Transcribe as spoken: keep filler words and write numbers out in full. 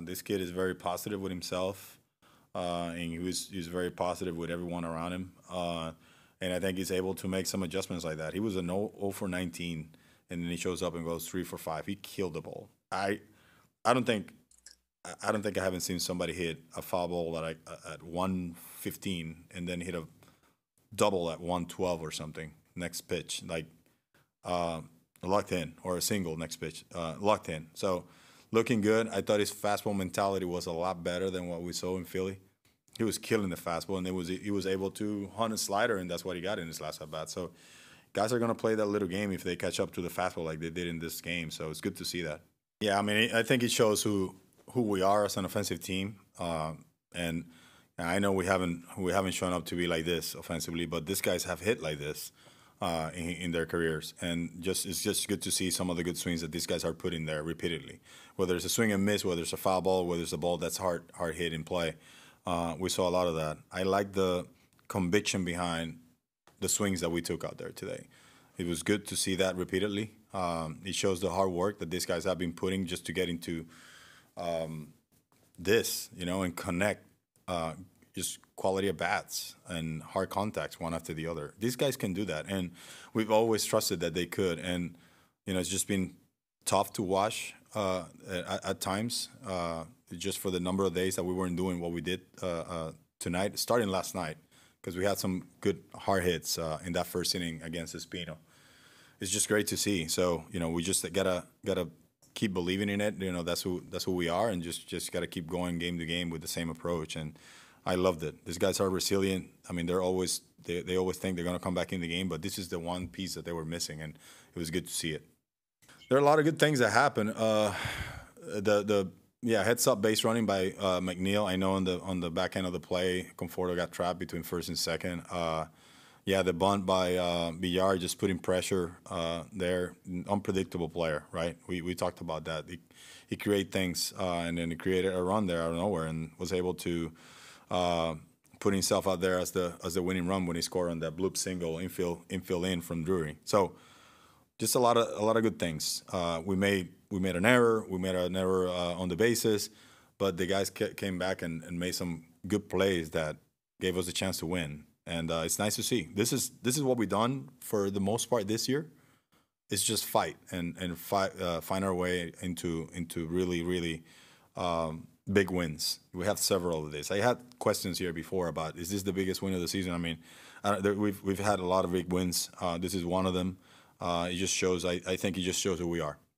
Uh, this kid is very positive with himself, uh, and he was, he was very positive with everyone around him. Uh, and I think he's able to make some adjustments like that. He was a zero for nineteen, and then he shows up and goes three for five. He killed the ball. I I don't think I don't think I haven't seen somebody hit a foul ball at, at one fifteen and then hit a double at one twelve or something next pitch, like uh, locked in, or a single next pitch, uh, locked in. So looking good. I thought his fastball mentality was a lot better than what we saw in Philly. He was killing the fastball, and it was he was able to hunt a slider, and that's what he got in his last at-bat. So guys are going to play that little game if they catch up to the fastball like they did in this game. So it's good to see that. Yeah, I mean, I think it shows who who we are as an offensive team, uh, and I know we haven't we haven't shown up to be like this offensively, but these guys have hit like this uh, in, in their careers, and just it's just good to see some of the good swings that these guys are putting there repeatedly. Whether it's a swing and miss, whether it's a foul ball, whether it's a ball that's hard hard hit in play, uh, we saw a lot of that. I like the conviction behind the swings that we took out there today. It was good to see that repeatedly. Um, it shows the hard work that these guys have been putting just to get into um, this, you know, and connect uh, just quality at bats and hard contacts one after the other. These guys can do that, and we've always trusted that they could. And you know, it's just been tough to watch uh, at, at times, uh, just for the number of days that we weren't doing what we did uh, uh, tonight, starting last night, because we had some good hard hits uh, in that first inning against Espino. It's just great to see. So, you know, we just gotta gotta keep believing in it. You know, that's who that's who we are, and just just gotta keep going game to game with the same approach. And I loved it. These guys are resilient. I mean, they're always they they always think they're gonna come back in the game, but this is the one piece that they were missing, and it was good to see it. There are a lot of good things that happen. Uh, the the yeah heads up base running by uh, McNeil. I know on the on the back end of the play, Conforto got trapped between first and second. Uh, Yeah, the bunt by uh, Villar, just putting pressure uh, there. Unpredictable player, right? We we talked about that. He, he created things, uh, and then he created a run there out of nowhere, and was able to uh, put himself out there as the as the winning run when he scored on that bloop single infield infield in from Drury. So, just a lot of a lot of good things. Uh, we made we made an error. We made an error uh, on the bases, but the guys ca came back and, and made some good plays that gave us a chance to win. And uh, it's nice to see. This is this is what we've done for the most part this year. It's just fight and and fight, uh, find our way into into really really um, big wins. We have several of these. I had questions here before about, is this the biggest win of the season? I mean, I don't, there, we've we've had a lot of big wins. Uh, this is one of them. Uh, it just shows. I I think it just shows who we are.